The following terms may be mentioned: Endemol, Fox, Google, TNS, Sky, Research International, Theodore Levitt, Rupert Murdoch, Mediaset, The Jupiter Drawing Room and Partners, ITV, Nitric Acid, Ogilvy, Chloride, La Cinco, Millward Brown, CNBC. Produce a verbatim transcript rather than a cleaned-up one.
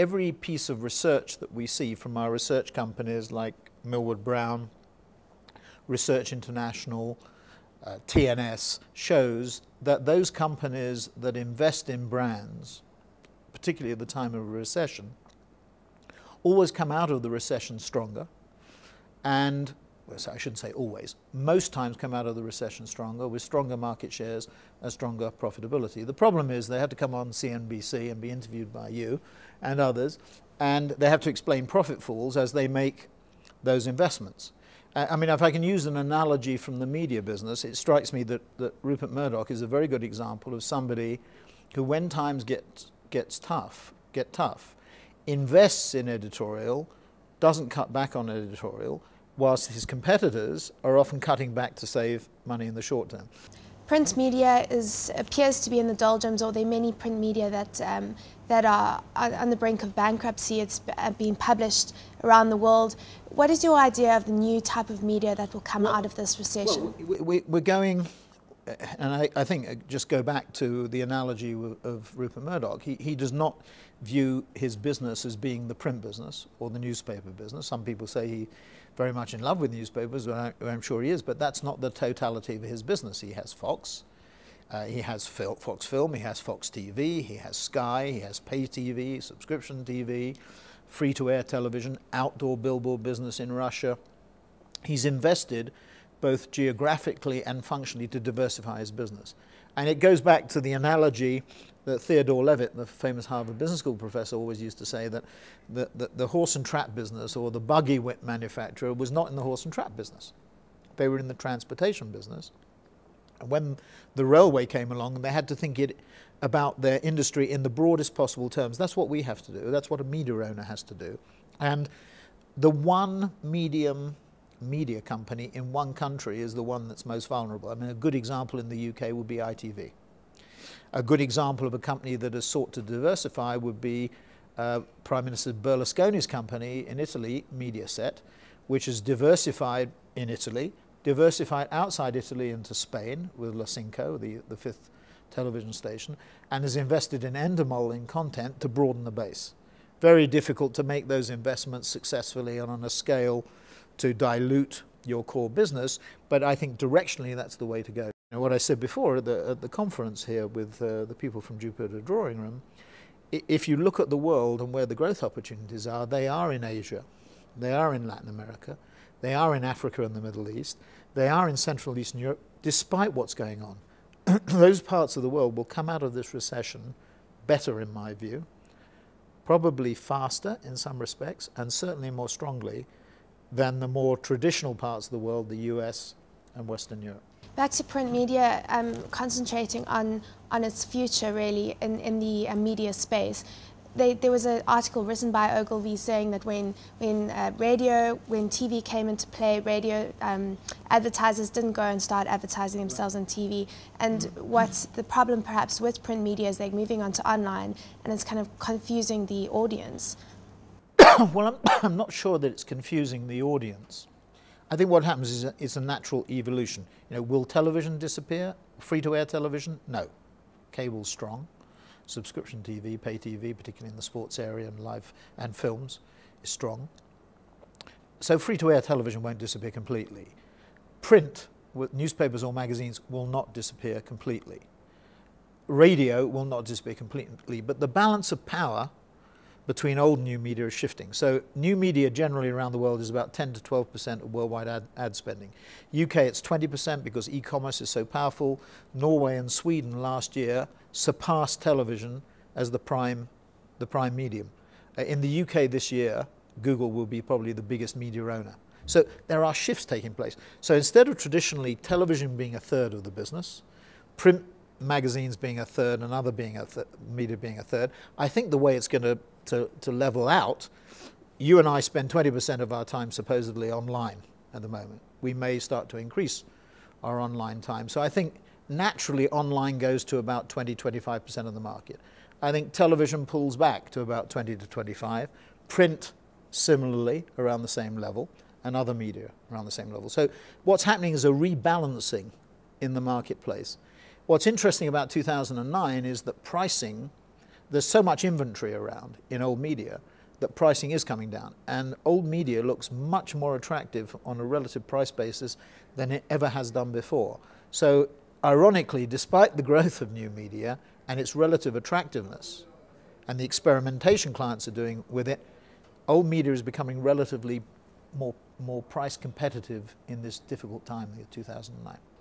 every piece of research that we see from our research companies like Millward Brown, Research International, uh, T N S, shows that those companies that invest in brands, particularly at the time of a recession, always come out of the recession stronger, and well, I shouldn't say always, most times come out of the recession stronger, with stronger market shares and stronger profitability. The problem is they have to come on C N B C and be interviewed by you and others, and they have to explain profit falls as they make those investments. Uh, I mean, if I can use an analogy from the media business, it strikes me that, that Rupert Murdoch is a very good example of somebody who, when times get, gets tough, get tough, invests in editorial, doesn't cut back on editorial, whilst his competitors are often cutting back to save money in the short term. Print media is, appears to be in the doldrums, or there are many print media that, um, that are on the brink of bankruptcy. It's being published around the world. What is your idea of the new type of media that will come well, out of this recession? Well, we, we're going, and I, I think just go back to the analogy of Rupert Murdoch. He, he does not view his business as being the print business or the newspaper business. Some people say he very much in love with newspapers, well, I'm sure he is, but that's not the totality of his business. He has Fox, uh, he has Phil, Fox Film, he has Fox T V, he has Sky, he has pay T V, subscription T V, free-to-air television, outdoor billboard business in Russia. He's invested both geographically and functionally to diversify his business. And it goes back to the analogy that Theodore Levitt, the famous Harvard Business School professor, always used to say, that the, the, the horse and trap business or the buggy whip manufacturer was not in the horse and trap business. They were in the transportation business. And when the railway came along, they had to think it, about their industry in the broadest possible terms. That's what we have to do. That's what a media owner has to do. And the one medium media company in one country is the one that's most vulnerable. I mean, a good example in the U K would be I T V. A good example of a company that has sought to diversify would be uh, Prime Minister Berlusconi's company in Italy, Mediaset, which has diversified in Italy, diversified outside Italy into Spain with La Cinco, the, the fifth television station, and has invested in Endemol in content to broaden the base. Very difficult to make those investments successfully and on a scale to dilute your core business, but I think directionally that's the way to go. Now, what I said before at the, at the conference here with uh, the people from Jupiter Drawing Room, if you look at the world and where the growth opportunities are, they are in Asia, they are in Latin America, they are in Africa and the Middle East, they are in Central and Eastern Europe, despite what's going on. Those parts of the world will come out of this recession better, in my view, probably faster in some respects, and certainly more strongly than the more traditional parts of the world, the U S and Western Europe. Back to print media, um, concentrating on, on its future really in, in the uh, media space. They, there was an article written by Ogilvy saying that when, when uh, radio, when T V came into play, radio um, advertisers didn't go and start advertising themselves on T V. And what's the problem perhaps with print media is they're moving on to online, and it's kind of confusing the audience. Well, I'm, I'm not sure that it's confusing the audience. I think what happens is a, it's a natural evolution. You know, will television disappear? Free-to-air television? No. Cable's strong. Subscription T V, pay T V, particularly in the sports area and live and films, is strong. So free-to-air television won't disappear completely. Print, with newspapers or magazines, will not disappear completely. Radio will not disappear completely, but the balance of power between old and new media is shifting. So new media generally around the world is about ten to twelve percent of worldwide ad, ad spending. U K it's twenty percent because e-commerce is so powerful. Norway and Sweden last year surpassed television as the prime, the prime medium. Uh, in the U K this year, Google will be probably the biggest media owner. So there are shifts taking place. So instead of traditionally television being a third of the business, print magazines being a third and other being a th media being a third, I think the way it's going to To, to level out, you and I spend twenty percent of our time supposedly online at the moment. We may start to increase our online time. So I think naturally online goes to about twenty to twenty-five percent of the market. I think television pulls back to about twenty to twenty-five, print similarly around the same level, and other media around the same level. So what's happening is a rebalancing in the marketplace. What's interesting about two thousand nine is that pricing there's so much inventory around in old media that pricing is coming down, and old media looks much more attractive on a relative price basis than it ever has done before. So ironically, despite the growth of new media and its relative attractiveness and the experimentation clients are doing with it, old media is becoming relatively more, more price competitive in this difficult time, the two thousand nine.